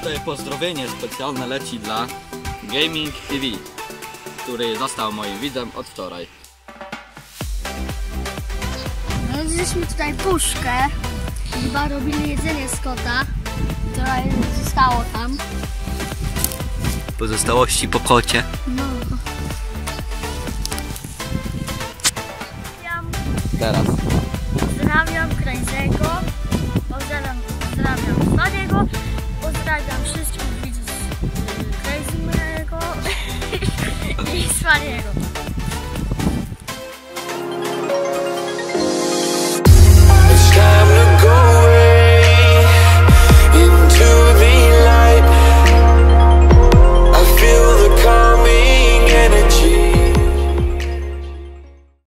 tutaj pozdrowienie specjalne leci dla Gaming TV, który został moim widzem od wczoraj. No zjedliśmy tutaj puszkę, chyba robili jedzenie z kota, które zostało tam. Pozostałości po kocie. No. Teraz. Pozdrawiam Krajzego, pozdrawiam Krajzego, pozdrawiam wszystkich widzów Krajzego i Swaniego.